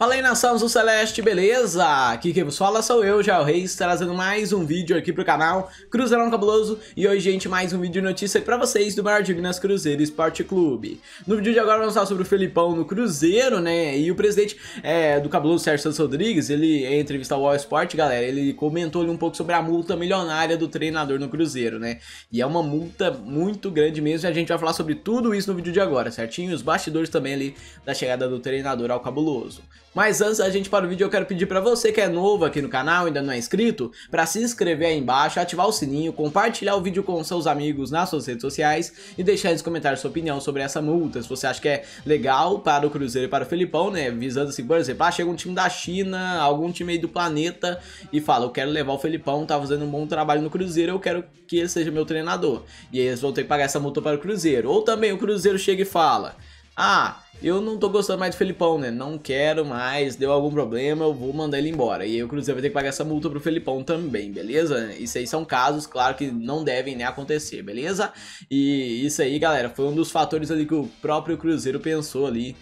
Fala aí, nação do Celeste, beleza? Aqui quem vos fala sou eu, Jair Reis, trazendo mais um vídeo aqui pro canal Cruzeirão Cabuloso. E hoje, gente, mais um vídeo de notícia pra vocês do maior dignas Cruzeiro Esporte Clube. No vídeo de agora vamos falar sobre o Felipão no Cruzeiro, né? E o presidente do Cabuloso, Sérgio Santos Rodrigues, ele em entrevista ao All Sport, galera, ele comentou ali um pouco sobre a multa milionária do treinador no Cruzeiro, né? E é uma multa muito grande mesmo, e a gente vai falar sobre tudo isso no vídeo de agora, certinho? Os bastidores também ali da chegada do treinador ao Cabuloso. Mas antes da gente para o vídeo, eu quero pedir para você que é novo aqui no canal, ainda não é inscrito, para se inscrever aí embaixo, ativar o sininho, compartilhar o vídeo com seus amigos nas suas redes sociais e deixar nos comentários sua opinião sobre essa multa, se você acha que é legal para o Cruzeiro e para o Felipão, né, visando assim, por exemplo, chega um time da China, algum time aí do planeta e fala, eu quero levar o Felipão, tá fazendo um bom trabalho no Cruzeiro, eu quero que ele seja meu treinador, e aí eles vão ter que pagar essa multa para o Cruzeiro. Ou também o Cruzeiro chega e fala, ah, eu não tô gostando mais do Felipão, né? Não quero mais, deu algum problema, eu vou mandar ele embora. E aí o Cruzeiro vai ter que pagar essa multa pro Felipão também, beleza? Isso aí são casos, claro, que não devem nem acontecer, beleza? E isso aí, galera, foi um dos fatores ali que o próprio Cruzeiro pensou ali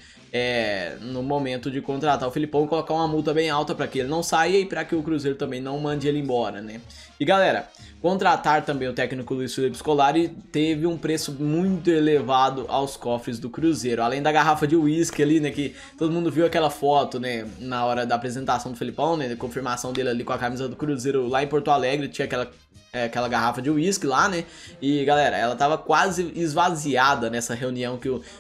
no momento de contratar o Felipão, colocar uma multa bem alta pra que ele não saia e pra que o Cruzeiro também não mande ele embora, né? E galera, contratar também o técnico Luiz Felipe Scolari teve um preço muito elevado aos cofres do Cruzeiro, além da garrafa de uísque ali, né, que todo mundo viu aquela foto, né, na hora da apresentação do Felipão, né, da confirmação dele ali com a camisa do Cruzeiro lá em Porto Alegre, tinha aquela garrafa de uísque lá, né, e galera, ela tava quase esvaziada nessa reunião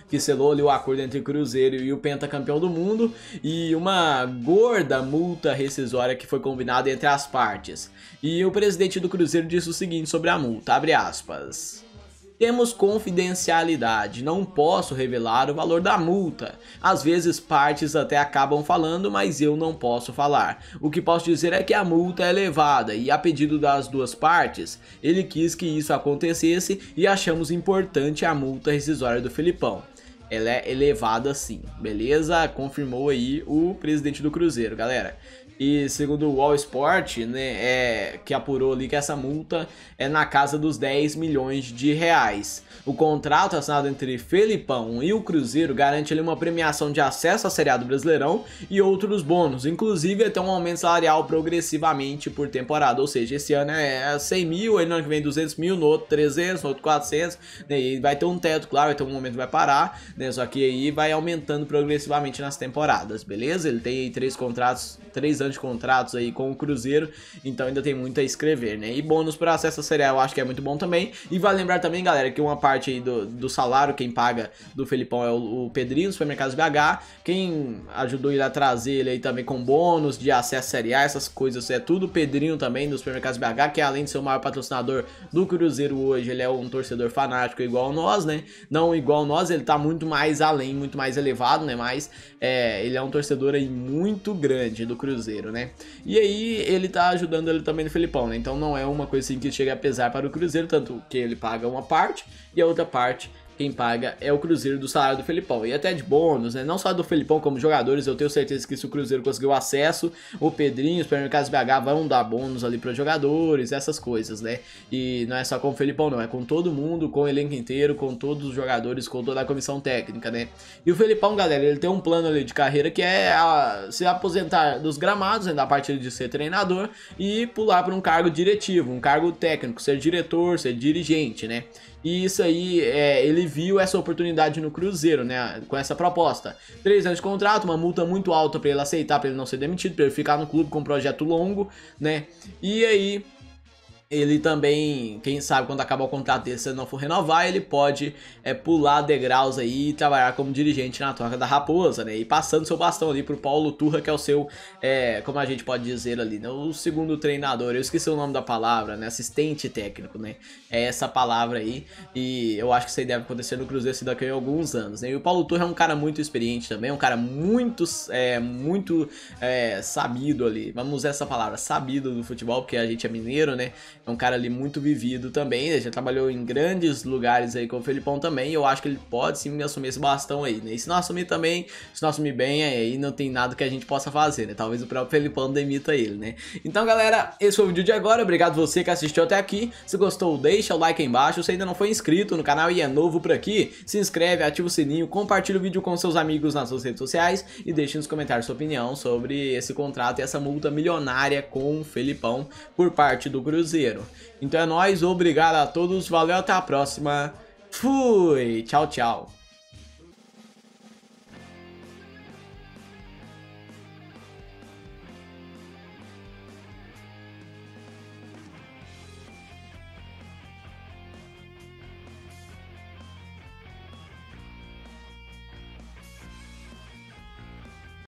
que selou ali o acordo entre o Cruzeiro e o pentacampeão do mundo, e uma gorda multa rescisória que foi combinada entre as partes. E o presidente do Cruzeiro disse o seguinte sobre a multa, abre aspas: temos confidencialidade, não posso revelar o valor da multa. Às vezes partes até acabam falando, mas eu não posso falar. O que posso dizer é que a multa é elevada e a pedido das duas partes, ele quis que isso acontecesse e achamos importante a multa rescisória do Felipão. Ela é elevada sim, beleza? Confirmou aí o presidente do Cruzeiro, galera. E segundo o All Sport, né, que apurou ali que essa multa é na casa dos 10 milhões de reais. O contrato assinado entre Felipão e o Cruzeiro garante ali uma premiação de acesso à Série A do Brasileirão e outros bônus, inclusive até um aumento salarial progressivamente por temporada, ou seja, esse ano é 100 mil, aí no ano que vem 200 mil, no outro 300, no outro 400, né, e vai ter um teto, claro, vai ter um momento que vai parar, né, só que aí vai aumentando progressivamente nas temporadas, beleza? Ele tem aí três anos de contratos aí com o Cruzeiro, então ainda tem muito a escrever, né? E bônus para acesso à Série A eu acho que é muito bom também. E vale lembrar também, galera, que uma parte aí do salário, quem paga do Felipão é o Pedrinho, do Supermercado BH, quem ajudou ele a trazer ele aí também com bônus de acesso à Série A, essas coisas, é tudo o Pedrinho também do Supermercado BH, que além de ser o maior patrocinador do Cruzeiro hoje, ele é um torcedor fanático igual nós, né? Não igual nós, ele tá muito mais além, muito mais elevado, né? Mas ele é um torcedor aí muito grande do Cruzeiro, né? E aí ele tá ajudando ele também no Felipão, né? Então não é uma coisa assim que chega a pesar para o Cruzeiro, tanto que ele paga uma parte e a outra parte quem paga é o Cruzeiro do salário do Felipão. E até de bônus, né? Não só do Felipão, como jogadores. Eu tenho certeza que se o Cruzeiro conseguiu acesso, o Pedrinho, os Supermercados BH vão dar bônus ali para os jogadores, essas coisas, né? E não é só com o Felipão, não. É com todo mundo, com o elenco inteiro, com todos os jogadores, com toda a comissão técnica, né? E o Felipão, galera, ele tem um plano ali de carreira que é se aposentar dos gramados, né? Da parte de ser treinador e pular para um cargo diretivo, um cargo técnico, ser diretor, ser dirigente, né? E isso aí, ele viu essa oportunidade no Cruzeiro, né, com essa proposta. 3 anos de contrato, uma multa muito alta para ele aceitar, para ele não ser demitido, para ele ficar no clube com um projeto longo, né, e aí ele também, quem sabe quando acabar o contrato dele, se ele não for renovar, ele pode pular degraus aí e trabalhar como dirigente na Toca da Raposa, né? E passando seu bastão ali pro Paulo Turra, que é o seu, como a gente pode dizer ali, né? O segundo treinador, eu esqueci o nome da palavra, né? Assistente técnico, né? É essa palavra aí, e eu acho que isso aí deve acontecer no Cruzeiro daqui a alguns anos, né? E o Paulo Turra é um cara muito experiente também, um cara muito sabido ali, vamos usar essa palavra, sabido do futebol, porque a gente é mineiro, né? É um cara ali muito vivido também, ele já trabalhou em grandes lugares aí com o Felipão também, e eu acho que ele pode sim assumir esse bastão aí, né? E se não assumir também, se não assumir bem, aí não tem nada que a gente possa fazer, né? Talvez o próprio Felipão demita ele, né? Então, galera, esse foi o vídeo de agora. Obrigado você que assistiu até aqui. Se gostou, deixa o like aí embaixo. Se ainda não foi inscrito no canal e é novo por aqui, se inscreve, ativa o sininho, compartilha o vídeo com seus amigos nas suas redes sociais e deixe nos comentários sua opinião sobre esse contrato e essa multa milionária com o Felipão por parte do Cruzeiro. Então é nóis, obrigado a todos, valeu, até a próxima, fui, tchau, tchau.